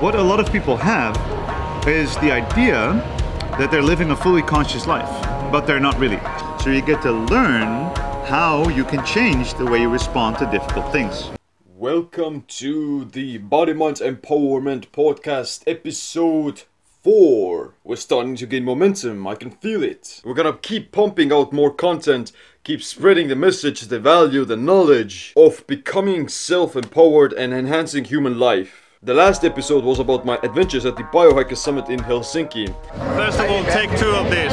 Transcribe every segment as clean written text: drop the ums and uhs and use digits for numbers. What a lot of people have is the idea that they're living a fully conscious life, but they're not really. So you get to learn how you can change the way you respond to difficult things. Welcome to the Body, Mind, Empowerment podcast, episode 4. We're starting to gain momentum. I can feel it. We're gonna keep pumping out more content, keep spreading the message, the value, the knowledge of becoming self-empowered and enhancing human life. The last episode was about my adventures at the Biohackers Summit in Helsinki. First of all, take 2 of this.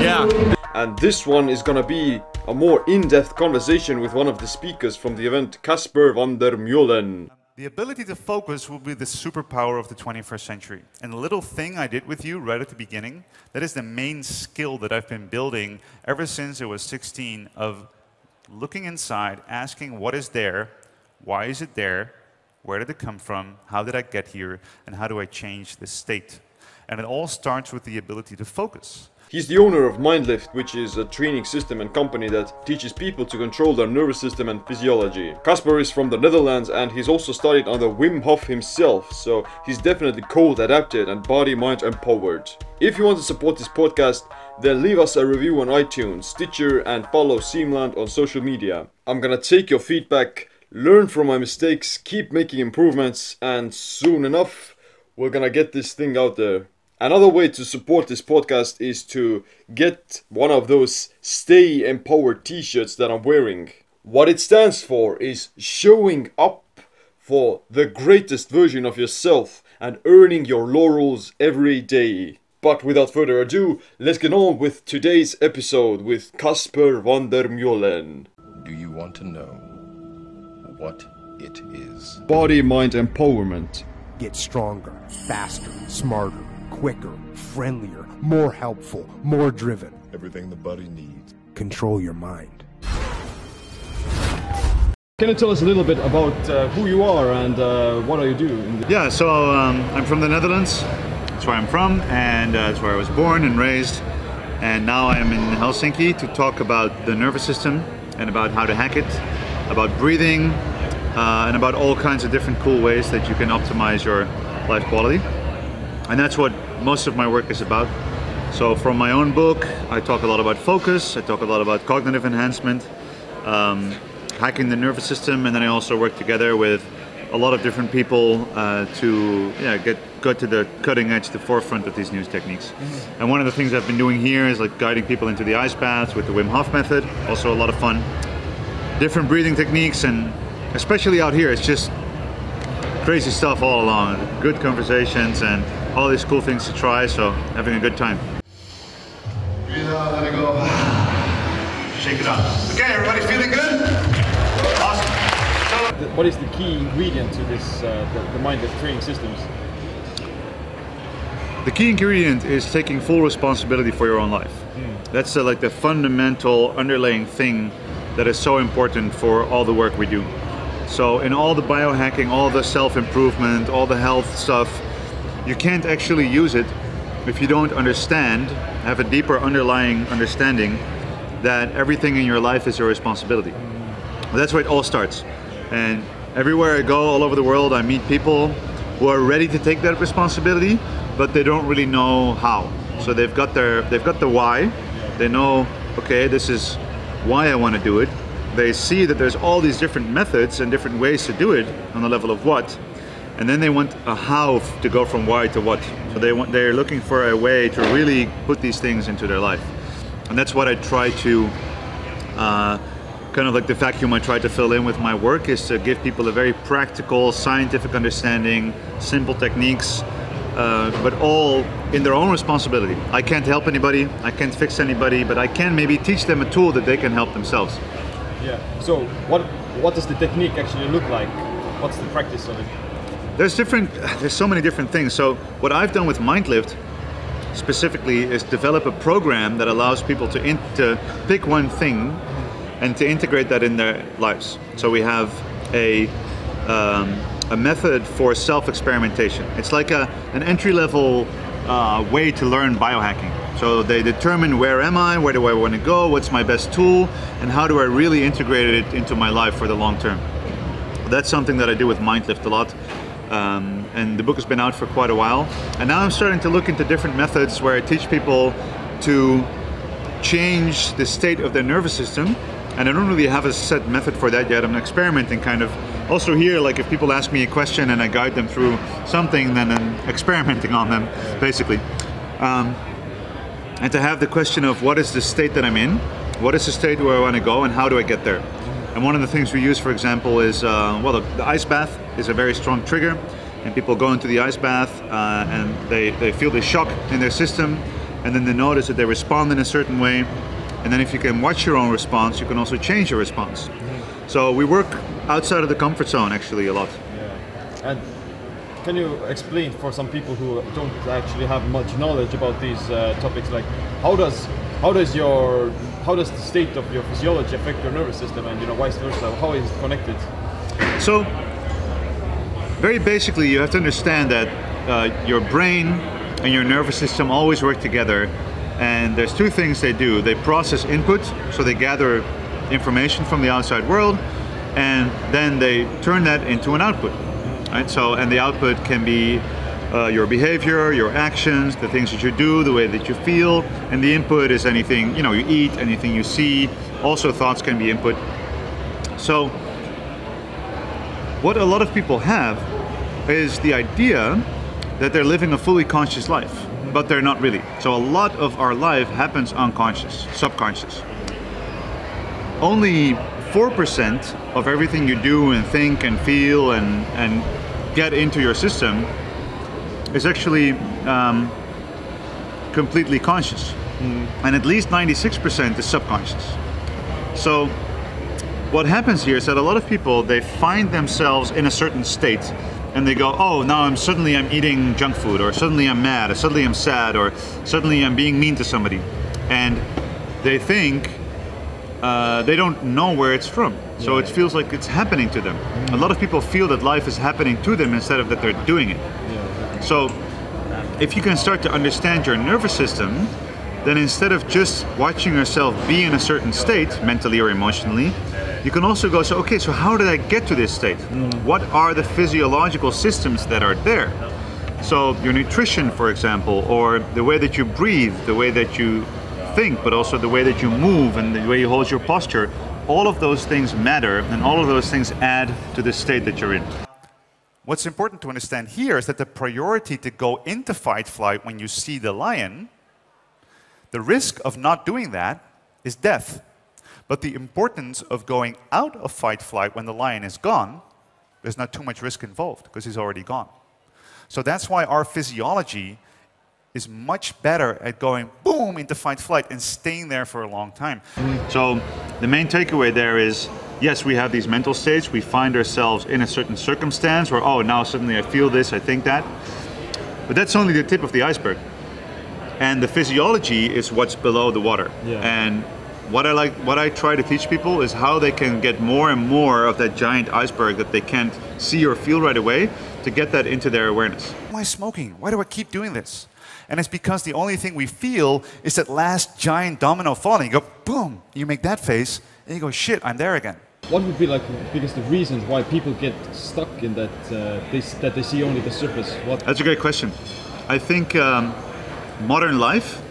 Yeah. And this one is gonna be a more in-depth conversation with one of the speakers from the event, Kasper van der Meulen. The ability to focus will be the superpower of the 21st century. And the little thing I did with you right at the beginning, that is the main skill that I've been building ever since I was 16, of looking inside, asking what is there, why is it there, where did it come from, how did I get here, and how do I change this state? And it all starts with the ability to focus. He's the owner of MindLift, which is a training system and company that teaches people to control their nervous system and physiology. Kasper is from the Netherlands and he's also studied under Wim Hof himself, so he's definitely cold, adapted and body, mind empowered. If you want to support this podcast, then leave us a review on iTunes, Stitcher and follow Siim Land on social media. I'm gonna take your feedback, learn from my mistakes, keep making improvements, and soon enough we're gonna get this thing out there. Another way to support this podcast is to get one of those Stay Empowered t-shirts that I'm wearing. What it stands for is showing up for the greatest version of yourself and earning your laurels every day. But without further ado, let's get on with today's episode with Kasper van der Meulen. Do you want to know what it is? Body, mind, empowerment. Get stronger, faster, smarter, quicker, friendlier, more helpful, more driven. Everything the body needs. Control your mind. Can you tell us a little bit about who you are and what are you doing? Yeah, so I'm from the Netherlands. That's where I'm from, and that's where I was born and raised. And now I'm in Helsinki to talk about the nervous system and about how to hack it, about breathing, and about all kinds of different cool ways that you can optimize your life quality. And that's what most of my work is about. So from my own book, I talk a lot about focus, I talk a lot about cognitive enhancement, hacking the nervous system, and then I also work together with a lot of different people to go to the cutting edge, the forefront of these new techniques. And one of the things I've been doing here is like guiding people into the ice baths with the Wim Hof method, also a lot of fun. Different breathing techniques, and especially out here, it's just crazy stuff all along, good conversations and all these cool things to try, so having a good time. Breathe out, let it go. Shake it off. Okay, everybody feeling good? Awesome. So what is the key ingredient to this, the MindLift Training Systems? The key ingredient is taking full responsibility for your own life. That's like the fundamental underlying thing that is so important for all the work we do. So in all the biohacking, all the self-improvement, all the health stuff, you can't actually use it if you don't understand, have a deeper underlying understanding that everything in your life is your responsibility. That's where it all starts. And everywhere I go, all over the world, I meet people who are ready to take that responsibility, but they don't really know how. So they've got the why. They know, okay, this is why I want to do it. They see that there's all these different methods and different ways to do it on the level of what. And then they want a how to go from why to what. So they're looking for a way to really put these things into their life. And that's what I try to, kind of like the vacuum I try to fill in with my work, is to give people a very practical, scientific understanding, simple techniques, but all in their own responsibility. I can't help anybody, I can't fix anybody, but I can maybe teach them a tool that they can help themselves. Yeah, so what does the technique actually look like? What's the practice of it? There's so many different things. So what I've done with MindLift specifically is develop a program that allows people to pick one thing and to integrate that in their lives. So we have a method for self-experimentation. It's like an entry-level way to learn biohacking. So they determine where am I, where do I want to go, what's my best tool, and how do I really integrate it into my life for the long term. That's something that I do with MindLift a lot. And the book has been out for quite a while. And now I'm starting to look into different methods where I teach people to change the state of their nervous system. And I don't really have a set method for that yet. I'm experimenting kind of. Also here, like if people ask me a question and I guide them through something, then I'm experimenting on them, basically. And to have the question of what is the state that I'm in? What is the state where I want to go and how do I get there? And one of the things we use, for example, is, the ice bath is a very strong trigger. And people go into the ice bath and they feel the shock in their system. And then they notice that they respond in a certain way. And then if you can watch your own response, you can also change your response. So we work outside of the comfort zone actually a lot. Yeah. And can you explain for some people who don't actually have much knowledge about these topics, like how does the state of your physiology affect your nervous system, and vice versa? How is it connected? So very basically, you have to understand that your brain and your nervous system always work together. And there's two things they do. They process input, so they gather information from the outside world, and then they turn that into an output. Right? So, and the output can be your behavior, your actions, the things that you do, the way that you feel, and the input is anything you eat, anything you see. Also, thoughts can be input. So, what a lot of people have is the idea that they're living a fully conscious life, but they're not really. So a lot of our life happens unconscious, subconscious. Only 4% of everything you do and think and feel and get into your system is actually completely conscious. Mm-hmm. And at least 96% is subconscious. So what happens here is that a lot of people, they find themselves in a certain state. And they go, oh, now suddenly I'm eating junk food, or suddenly I'm mad, or suddenly I'm sad, or suddenly I'm being mean to somebody. And they think they don't know where it's from. So it feels like it's happening to them. Mm-hmm. A lot of people feel that life is happening to them instead of that they're doing it. Yeah. So if you can start to understand your nervous system, then instead of just watching yourself be in a certain state, mentally or emotionally, you can also go, so okay, so how did I get to this state? What are the physiological systems that are there? So your nutrition, for example, or the way that you breathe, the way that you think, but also the way that you move and the way you hold your posture, all of those things matter, and all of those things add to the state that you're in. What's important to understand here is that the priority to go into fight flight when you see the lion, the risk of not doing that is death. But the importance of going out of fight-flight when the lion is gone, there's not too much risk involved because he's already gone. So that's why our physiology is much better at going boom into fight-flight and staying there for a long time. So the main takeaway there is, yes, we have these mental states. We find ourselves in a certain circumstance where, oh, now suddenly I feel this, I think that. But that's only the tip of the iceberg. And the physiology is what's below the water. Yeah. And what I try to teach people is how they can get more and more of that giant iceberg that they can't see or feel right away, to get that into their awareness. Why am I smoking? Why do I keep doing this? And it's because the only thing we feel is that last giant domino falling. You go, boom, you make that face, and you go, shit, I'm there again. What would be like the biggest reasons why people get stuck in that, that they see only the surface? That's a great question. I think modern life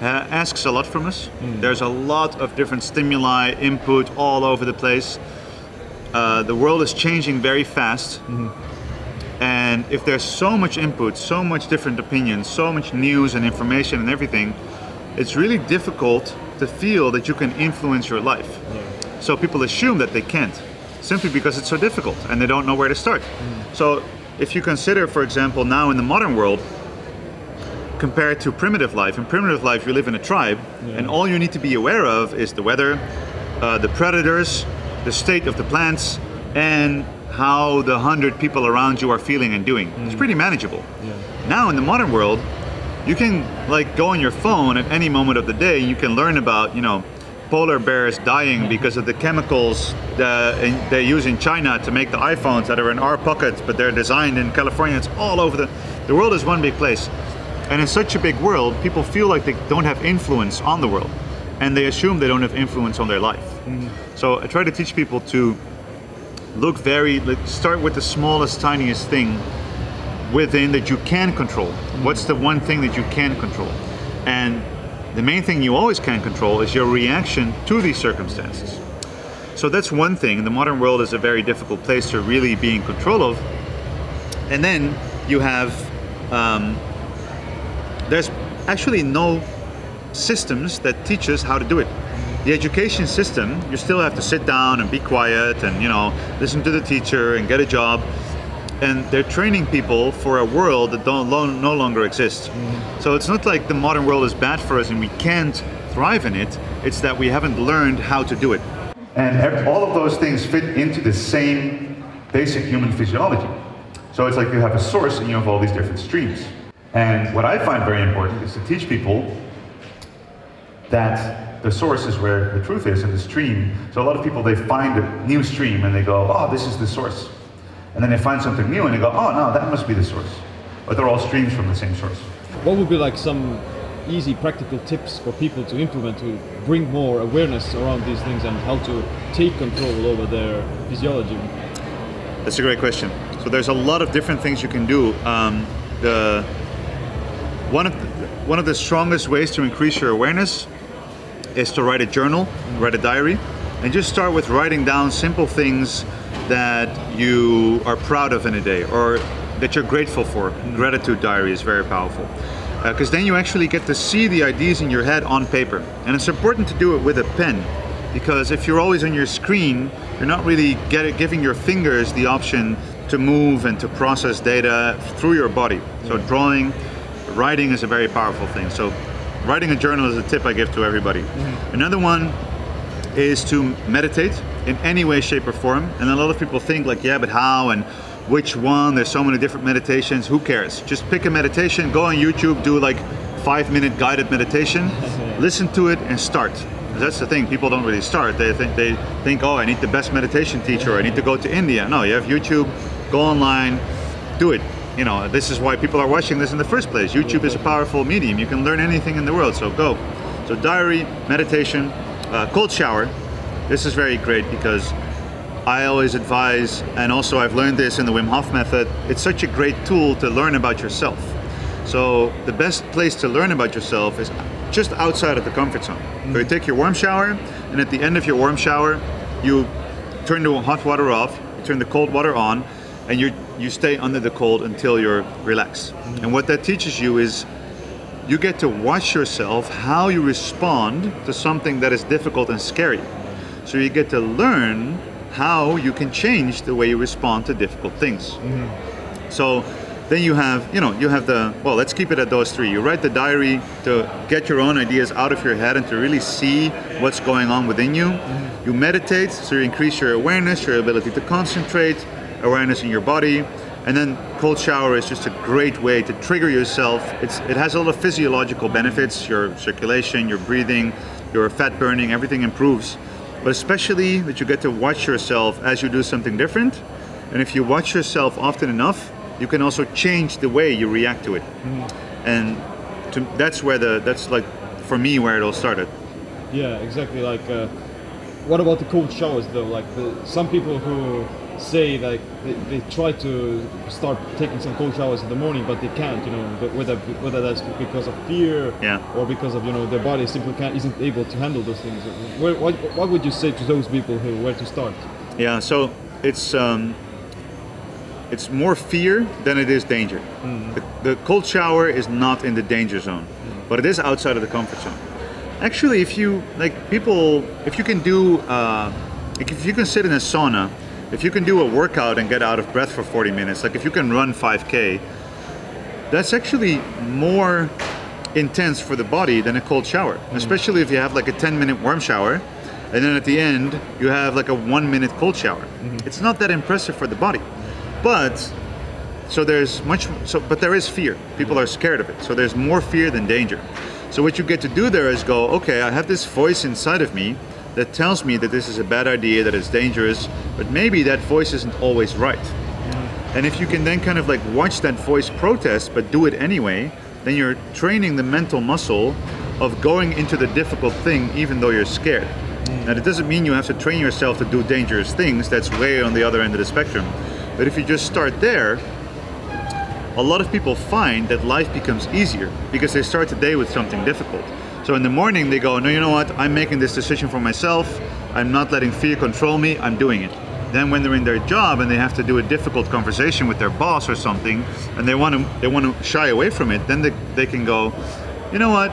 asks a lot from us. There's a lot of different stimuli, input all over the place. The world is changing very fast. And if there's so much input, so much different opinions, so much news and information and everything, it's really difficult to feel that you can influence your life. So people assume that they can't, simply because it's so difficult and they don't know where to start. So if you consider, for example, now in the modern world, compared to primitive life. In primitive life, you live in a tribe, and all you need to be aware of is the weather, the predators, the state of the plants, and how the 100 people around you are feeling and doing. It's pretty manageable. Now in the modern world, you can go on your phone at any moment of the day, and you can learn about, polar bears dying because of the chemicals they use in China to make the iPhones that are in our pockets, but they're designed in California. It's all over the world is one big place. And in such a big world, people feel like they don't have influence on the world, and they assume they don't have influence on their life. So I try to teach people to look very, let's start with the smallest, tiniest thing within that you can control. What's the one thing that you can control? And the main thing you always can control is your reaction to these circumstances. So that's one thing. The modern world is a very difficult place to really be in control of. And then you have, there's actually no systems that teach us how to do it. The education system, you still have to sit down and be quiet and, you know, listen to the teacher and get a job. And they're training people for a world that no longer exists. Mm-hmm. So it's not like the modern world is bad for us and we can't thrive in it. It's that we haven't learned how to do it. And all of those things fit into the same basic human physiology. So it's like you have a source and you have all these different streams. And what I find very important is to teach people that the source is where the truth is and the stream. So a lot of people, they find a new stream and they go, oh, this is the source. And then they find something new and they go, oh no, that must be the source. But they're all streams from the same source. What would be like some easy practical tips for people to implement to bring more awareness around these things and how to take control over their physiology? That's a great question. So there's a lot of different things you can do. One of the strongest ways to increase your awareness is to write a journal, write a diary, and just start with writing down simple things that you are proud of in a day or that you're grateful for. Gratitude diary is very powerful. Because then you actually get to see the ideas in your head on paper. And it's important to do it with a pen, because if you're always on your screen, you're not really giving your fingers the option to move and to process data through your body. So drawing, writing is a very powerful thing. So writing a journal is a tip I give to everybody. Another one is to meditate in any way, shape or form. And a lot of people think like, yeah, but how and which one? There's so many different meditations. Who cares? Just pick a meditation, go on YouTube, do like 5-minute guided meditation, listen to it and start. That's the thing, people don't really start. They think, oh, I need the best meditation teacher, I need to go to India. No, you have YouTube, go online, do it. You know, this is why people are watching this in the first place. YouTube is a powerful medium. You can learn anything in the world, so go. So diary, meditation, cold shower. This is very great because I always advise, and also I've learned this in the Wim Hof method, it's such a great tool to learn about yourself. So the best place to learn about yourself is just outside of the comfort zone. So you take your warm shower, and at the end of your warm shower, you turn the hot water off, you turn the cold water on, and you stay under the cold until you're relaxed. And what that teaches you is you get to watch yourself, how you respond to something that is difficult and scary. So you get to learn how you can change the way you respond to difficult things. So then you have, you know, you have the, well, let's keep it at those three. You write the diary to get your own ideas out of your head and to really see what's going on within you. You meditate, so you increase your awareness, your ability to concentrate, awareness in your body. And then cold shower is just a great way to trigger yourself. It has all the physiological benefits, your circulation, your breathing, your fat burning, everything improves. But especially that you get to watch yourself as you do something different. And if you watch yourself often enough, you can also change the way you react to it. And that's where that's like, for me, where it all started. Yeah, exactly. Like, what about the cold showers though? Like some people who say like they try to start taking some cold showers in the morning, but they can't, you know, but whether that's because of fear or because of, you know, their body simply isn't able to handle those things. What would you say to those people who where to start? Yeah, so it's more fear than it is danger. The cold shower is not in the danger zone, but it is outside of the comfort zone. Actually, if you can sit in a sauna, if you can do a workout and get out of breath for 40 minutes, like if you can run 5K, that's actually more intense for the body than a cold shower, especially if you have like a 10-minute warm shower and then at the end you have like a 1-minute cold shower. It's not that impressive for the body. But there is fear. People are scared of it. So there's more fear than danger. So what you get to do there is go, okay, I have this voice inside of me that tells me that this is a bad idea, that it's dangerous, but maybe that voice isn't always right. And if you can then kind of like watch that voice protest, but do it anyway, then you're training the mental muscle of going into the difficult thing even though you're scared. And it doesn't mean you have to train yourself to do dangerous things. That's way on the other end of the spectrum. But if you just start there, a lot of people find that life becomes easier because they start the day with something difficult. So in the morning they go, no, you know what, I'm making this decision for myself. I'm not letting fear control me, I'm doing it. Then when they're in their job and they have to do a difficult conversation with their boss or something, and they want to shy away from it, then they can go, you know what,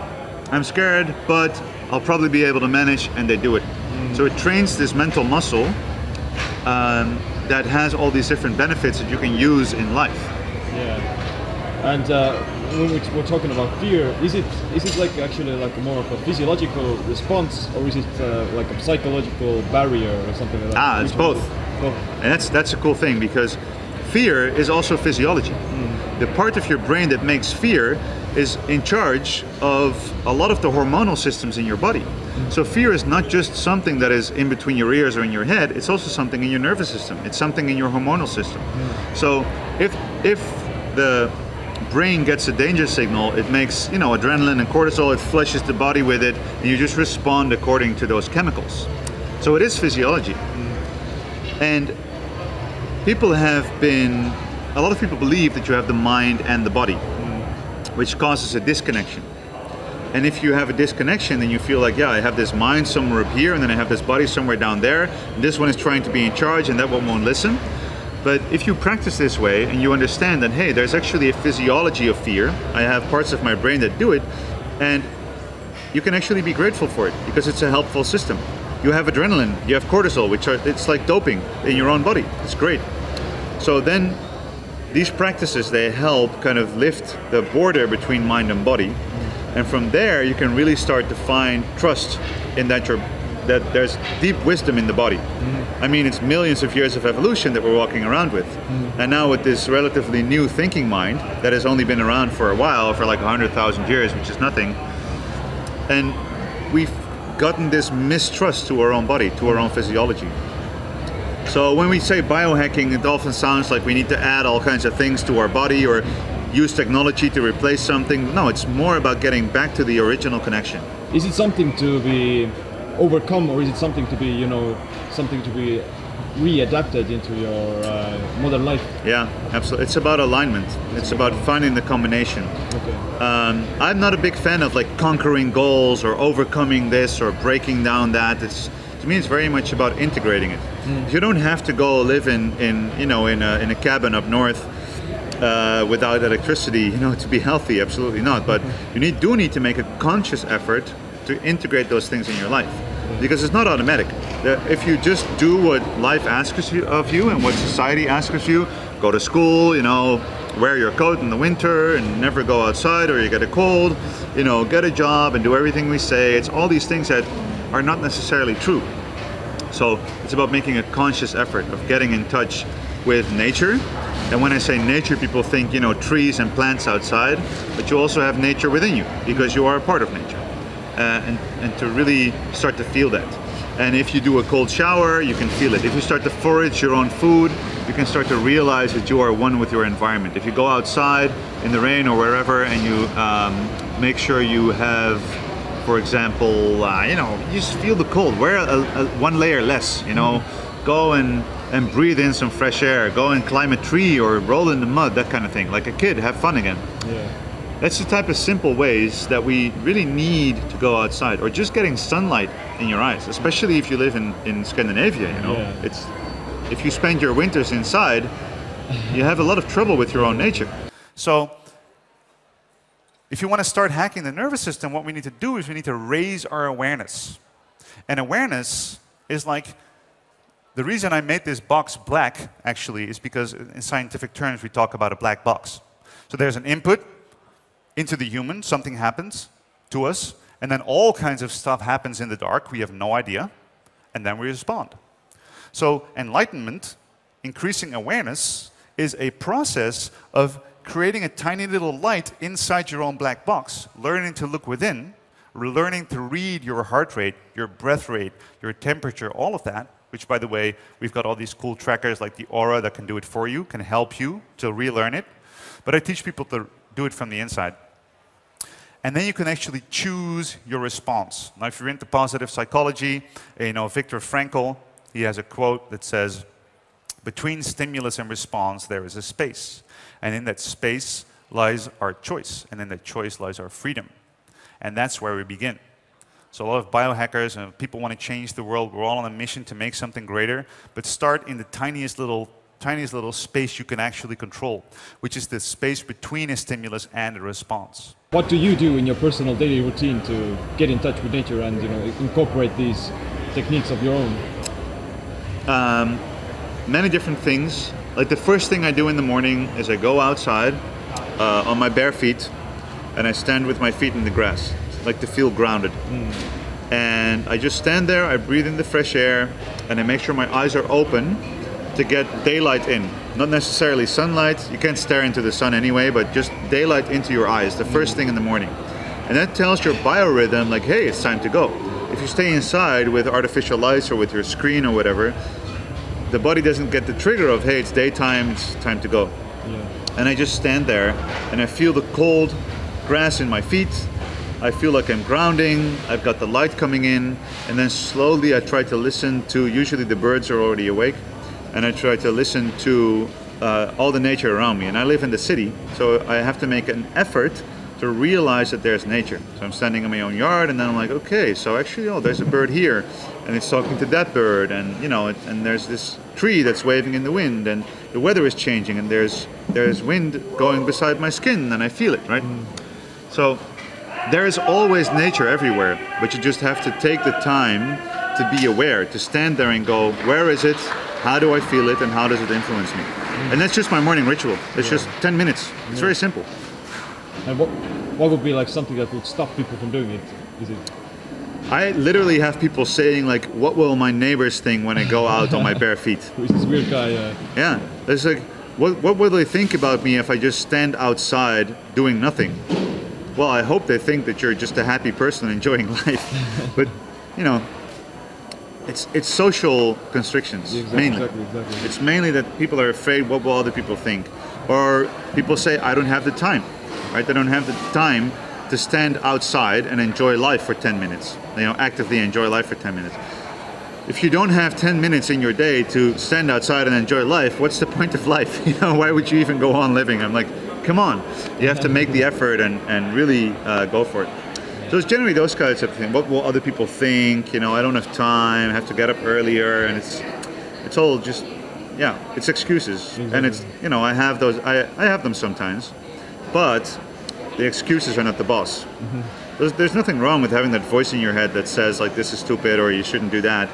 I'm scared, but I'll probably be able to manage, and they do it. So it trains this mental muscle that has all these different benefits that you can use in life. Yeah, and when we're talking about fear, is it like actually like more of a physiological response, or is it like a psychological barrier or something like that? Ah, it's both. Both. And that's a cool thing, because fear is also physiology. The part of your brain that makes fear is in charge of a lot of the hormonal systems in your body. So fear is not just something that is in between your ears or in your head, it's also something in your nervous system, it's something in your hormonal system. So if the brain gets a danger signal, it makes, you know, adrenaline and cortisol, it flushes the body with it, and you just respond according to those chemicals. So it is physiology. And a lot of people believe that you have the mind and the body, which causes a disconnection. And if you have a disconnection, then you feel like, yeah, I have this mind somewhere up here, and then I have this body somewhere down there, and this one is trying to be in charge, and that one won't listen. But if you practice this way, and you understand that, hey, there's actually a physiology of fear, I have parts of my brain that do it, and you can actually be grateful for it, because it's a helpful system. You have adrenaline, you have cortisol, it's like doping in your own body, it's great. So then, these practices, they help kind of lift the border between mind and body. And from there, you can really start to find trust in that there's deep wisdom in the body. I mean, it's millions of years of evolution that we're walking around with. And now with this relatively new thinking mind that has only been around for a while, for like 100,000 years, which is nothing. And we've gotten this mistrust to our own body, to our own physiology. So when we say biohacking, it often sounds like we need to add all kinds of things to our body or use technology to replace something. No, it's more about getting back to the original connection. Is it something to be overcome, or is it something to be, you know, something to be readapted into your modern life? Yeah, absolutely. It's about alignment. It's about finding the combination. Okay. I'm not a big fan of like conquering goals or overcoming this or breaking down that. To me, it's very much about integrating it. You don't have to go live in a cabin up north without electricity, you know, to be healthy. Absolutely not. But you do need to make a conscious effort to integrate those things in your life, because it's not automatic. If you just do what life asks of you and what society asks of you, go to school, you know, wear your coat in the winter and never go outside or you get a cold, you know, get a job and do everything we say. It's all these things that are not necessarily true. So it's about making a conscious effort of getting in touch with nature. And when I say nature, people think, you know, trees and plants outside, but you also have nature within you because you are a part of nature. And to really start to feel that. And if you do a cold shower, you can feel it. If you start to forage your own food, you can start to realize that you are one with your environment. If you go outside in the rain or wherever and you make sure you have, for example, you know, you just feel the cold, wear one layer less, you know, go and breathe in some fresh air, go and climb a tree or roll in the mud, that kind of thing, like a kid, have fun again. Yeah. That's the type of simple ways that we really need to go outside, or just getting sunlight in your eyes, especially if you live in Scandinavia, you know. Yeah. It's, if you spend your winters inside, you have a lot of trouble with your own nature. So, if you want to start hacking the nervous system, what we need to do is we need to raise our awareness. And awareness is like, the reason I made this box black, actually, is because in scientific terms we talk about a black box. So there's an input into the human, something happens to us, and then all kinds of stuff happens in the dark, we have no idea, and then we respond. So enlightenment, increasing awareness, is a process of creating a tiny little light inside your own black box, learning to look within, learning to read your heart rate, your breath rate, your temperature, all of that, which, by the way, we've got all these cool trackers like the Aura that can do it for you, can help you to relearn it. But I teach people to do it from the inside. And then you can actually choose your response. Now, if you're into positive psychology, you know, Viktor Frankl, he has a quote that says, "Between stimulus and response, there is a space. And in that space lies our choice. And in that choice lies our freedom." And that's where we begin. So a lot of biohackers and people want to change the world. We're all on a mission to make something greater. But start in the tiniest little space you can actually control, which is the space between a stimulus and a response. What do you do in your personal daily routine to get in touch with nature and, you know, incorporate these techniques of your own? Many different things. Like the first thing I do in the morning is I go outside on my bare feet and I stand with my feet in the grass, like to feel grounded. And I just stand there, I breathe in the fresh air, and I make sure my eyes are open to get daylight in. Not necessarily sunlight, you can't stare into the sun anyway, but just daylight into your eyes, the first thing in the morning. And that tells your biorhythm, like, hey, it's time to go. If you stay inside with artificial lights or with your screen or whatever, the body doesn't get the trigger of, hey, it's daytime, it's time to go. Yeah. And I just stand there and I feel the cold grass in my feet. I feel like I'm grounding, I've got the light coming in, and then slowly I try to listen to, usually the birds are already awake, and I try to listen to all the nature around me. And I live in the city, so I have to make an effort to realize that there's nature. So I'm standing in my own yard, and then I'm like, okay, so actually, oh, there's a bird here, and it's talking to that bird, and you know, and there's this tree that's waving in the wind, and the weather is changing, and there's wind going beside my skin, and I feel it, right? So there is always nature everywhere, but you just have to take the time to be aware, to stand there and go, where is it, how do I feel it, and how does it influence me? And that's just my morning ritual. It's just 10 minutes. It's very simple. And what would be like something that would stop people from doing it? Is it? I literally have people saying, like, what will my neighbors think when I go out on my bare feet? Who's this weird guy? Yeah, it's like, what will they think about me if I just stand outside doing nothing? Well, I hope they think that you're just a happy person enjoying life. But, you know, it's social constrictions, exactly, mainly. Exactly. It's mainly that people are afraid, what will other people think? Or people say, I don't have the time, right? They don't have the time to stand outside and enjoy life for 10 minutes, you know, actively enjoy life for 10 minutes. If you don't have 10 minutes in your day to stand outside and enjoy life, what's the point of life? You know, why would you even go on living? I'm like, come on, you have to make the effort and really go for it. So it's generally those kinds of things. What will other people think? You know, I don't have time, I have to get up earlier, and it's all just, yeah, it's excuses. Exactly. And it's, you know, I have those, I have them sometimes, but the excuses are not the boss. There's nothing wrong with having that voice in your head that says, like, this is stupid or you shouldn't do that.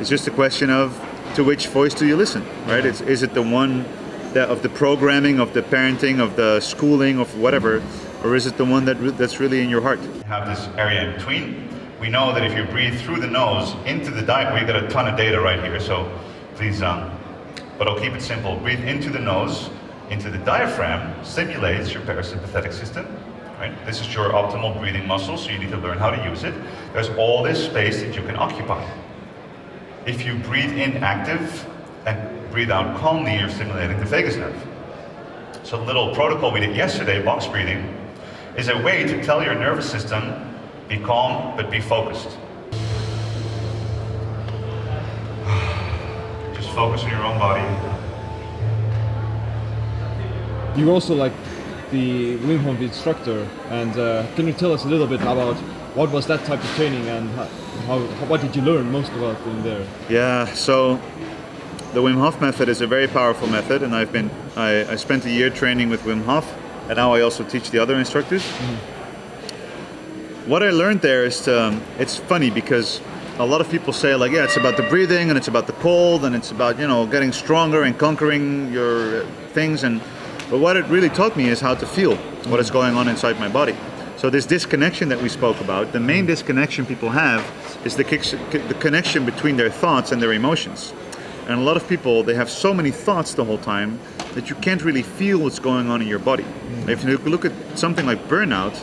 It's just a question of to which voice do you listen, right? It's, is it the one that of the programming, of the parenting, of the schooling, of whatever, or is it the one that's really in your heart? You have this area in between. We know that if you breathe through the nose into the diaphragm, we got a ton of data right here, so please, but I'll keep it simple. Breathe into the nose, into the diaphragm, stimulates your parasympathetic system, right? This is your optimal breathing muscle, so you need to learn how to use it. There's all this space that you can occupy. If you breathe in active and breathe out calmly, you're stimulating the vagus nerve. So the little protocol we did yesterday, box breathing, is a way to tell your nervous system, be calm, but be focused. Just focus on your own body. You're also like the Wim Hof instructor, and can you tell us a little bit about what was that type of training and what did you learn most about in there? Yeah, so the Wim Hof method is a very powerful method, and I spent a year training with Wim Hof, and now I also teach the other instructors. What I learned there is, it's funny because a lot of people say, like, yeah, it's about the breathing and it's about the cold and it's about, you know, getting stronger and conquering your things, and but what it really taught me is how to feel what is going on inside my body. So this disconnection that we spoke about, the main disconnection people have is the connection between their thoughts and their emotions. And a lot of people, they have so many thoughts the whole time that you can't really feel what's going on in your body. If you look at something like burnout,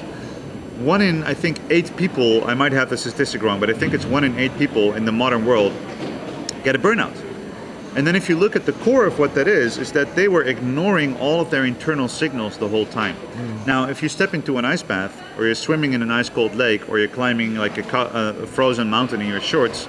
1 in, I think, 8 people, I might have the statistic wrong, but I think it's 1 in 8 people in the modern world get a burnout. And then if you look at the core of what that is that they were ignoring all of their internal signals the whole time. Mm. Now, if you step into an ice bath, or you're swimming in an ice-cold lake, or you're climbing like a frozen mountain in your shorts,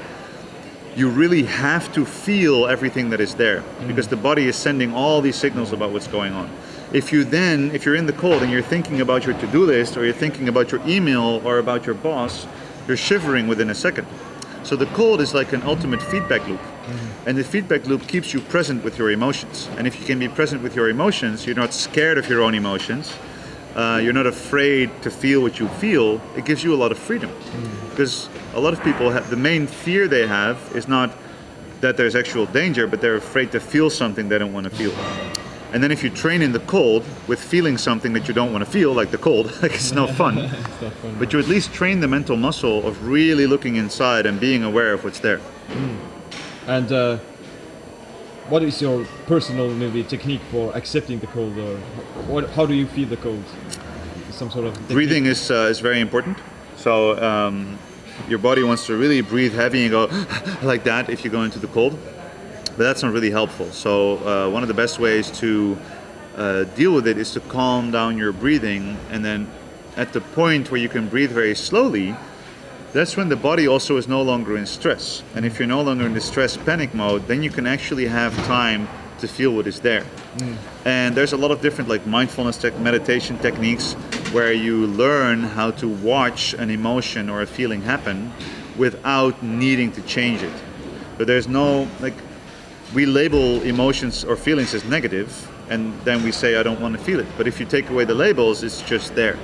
you really have to feel everything that is there, because the body is sending all these signals about what's going on. If you're in the cold and you're thinking about your to-do list, or you're thinking about your email, or about your boss, you're shivering within a second. So the cold is like an ultimate feedback loop. And the feedback loop keeps you present with your emotions. And if you can be present with your emotions, you're not scared of your own emotions, you're not afraid to feel what you feel, it gives you a lot of freedom. Because a lot of people, the main fear they have is not that there's actual danger, but they're afraid to feel something they don't want to feel. And then if you train in the cold with feeling something that you don't want to feel, like the cold, like it's no fun. It's not fun. But you at least train the mental muscle of really looking inside and being aware of what's there. And what is your personal maybe technique for accepting the cold, or how do you feel the cold? Some sort of technique? Breathing is very important. So your body wants to really breathe heavy and go like that if you go into the cold. But that's not really helpful. So one of the best ways to deal with it is to calm down your breathing, and then at the point where you can breathe very slowly, that's when the body also is no longer in stress. And if you're no longer in the stress panic mode, then you can actually have time to feel what is there. And there's a lot of different like mindfulness meditation techniques where you learn how to watch an emotion or a feeling happen without needing to change it. But there's no like, we label emotions or feelings as negative, and then we say, I don't want to feel it. But if you take away the labels, it's just there.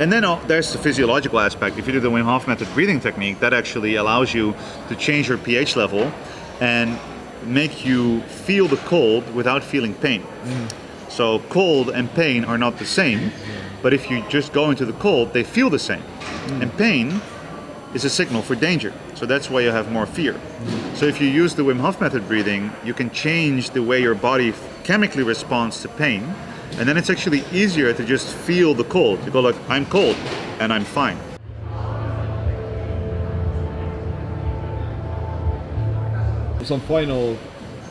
And then there's the physiological aspect. If you do the Wim Hof method breathing technique, that actually allows you to change your pH level and make you feel the cold without feeling pain. So cold and pain are not the same, but if you just go into the cold, they feel the same. And pain is a signal for danger. So that's why you have more fear. So if you use the Wim Hof method breathing, you can change the way your body chemically responds to pain. And then it's actually easier to just feel the cold. You go like, I'm cold and I'm fine. Some final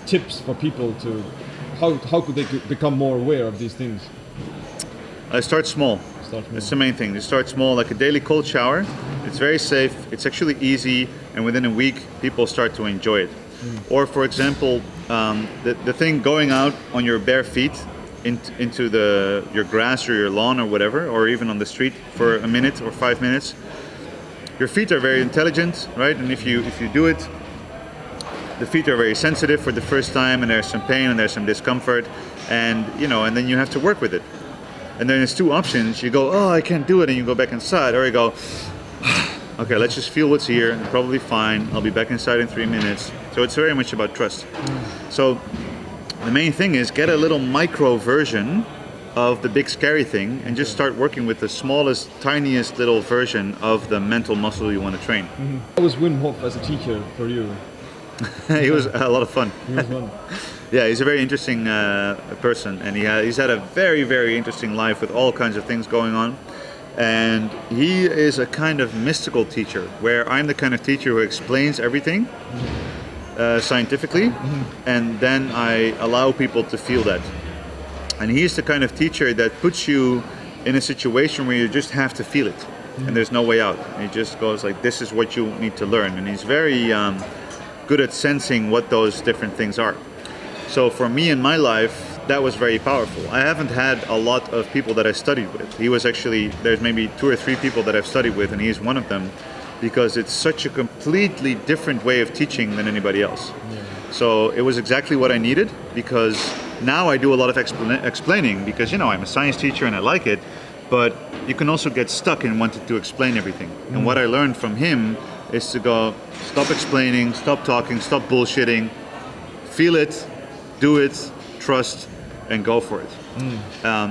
tips for people to, how could they become more aware of these things? Start small. That's the main thing. You start small, like a daily cold shower. It's very safe, it's actually easy, and within a week people start to enjoy it. Or for example, the thing going out on your bare feet into your grass or your lawn or whatever, or even on the street for a minute or 5 minutes. Your feet are very intelligent, right? And if you do it, the feet are very sensitive for the first time, and there's some pain and there's some discomfort, and you know, and then you have to work with it. And then there's two options. You go, oh, I can't do it, and you go back inside, or you go, okay, let's just feel what's here, and probably fine, I'll be back inside in 3 minutes. So it's very much about trust. So the main thing is get a little micro version of the big scary thing and just start working with the smallest, tiniest little version of the mental muscle you want to train. How was Wim Hof as a teacher for you? He was a lot of fun. He was fun. Yeah, he's a very interesting person, and he's had a very, very interesting life with all kinds of things going on. And he is a kind of mystical teacher, where I'm the kind of teacher who explains everything scientifically, and then I allow people to feel that. And he's the kind of teacher that puts you in a situation where you just have to feel it, and there's no way out. And he just goes like, this is what you need to learn. And he's very good at sensing what those different things are. So for me in my life, that was very powerful. I haven't had a lot of people that I studied with. He was actually, there's maybe 2 or 3 people that I've studied with, and he's one of them, because it's such a completely different way of teaching than anybody else. So it was exactly what I needed, because now I do a lot of explaining, because you know, I'm a science teacher and I like it, but you can also get stuck in wanting to explain everything. And what I learned from him is to go, stop explaining, stop talking, stop bullshitting, feel it, do it, trust, and go for it.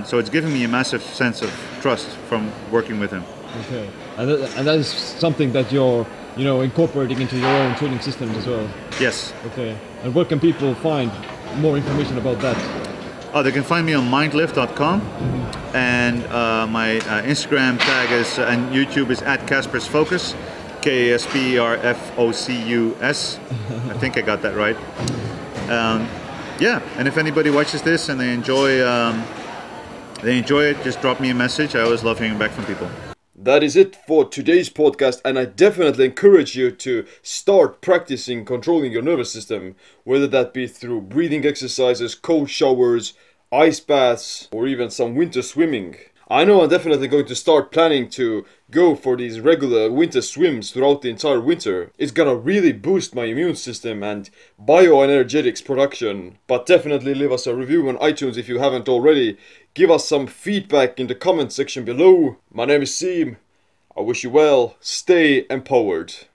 So it's given me a massive sense of trust from working with him. Okay, and that is something that you're, you know, incorporating into your own training systems as well. Yes. Okay, and where can people find more information about that? Oh, they can find me on mindlift.com, and my Instagram tag is, and YouTube is @KaspersFocus, K-A-S-P-E-R-F-O-C-U-S. I think I got that right. yeah, and if anybody watches this and they enjoy it, just drop me a message. I always love hearing back from people. That is it for today's podcast, and I definitely encourage you to start practicing controlling your nervous system, whether that be through breathing exercises, cold showers, ice baths, or even some winter swimming. I know I'm definitely going to start planning to go for these regular winter swims throughout the entire winter. It's gonna really boost my immune system and bioenergetics production. But definitely leave us a review on iTunes if you haven't already. Give us some feedback in the comment section below. My name is Siim. I wish you well. Stay empowered.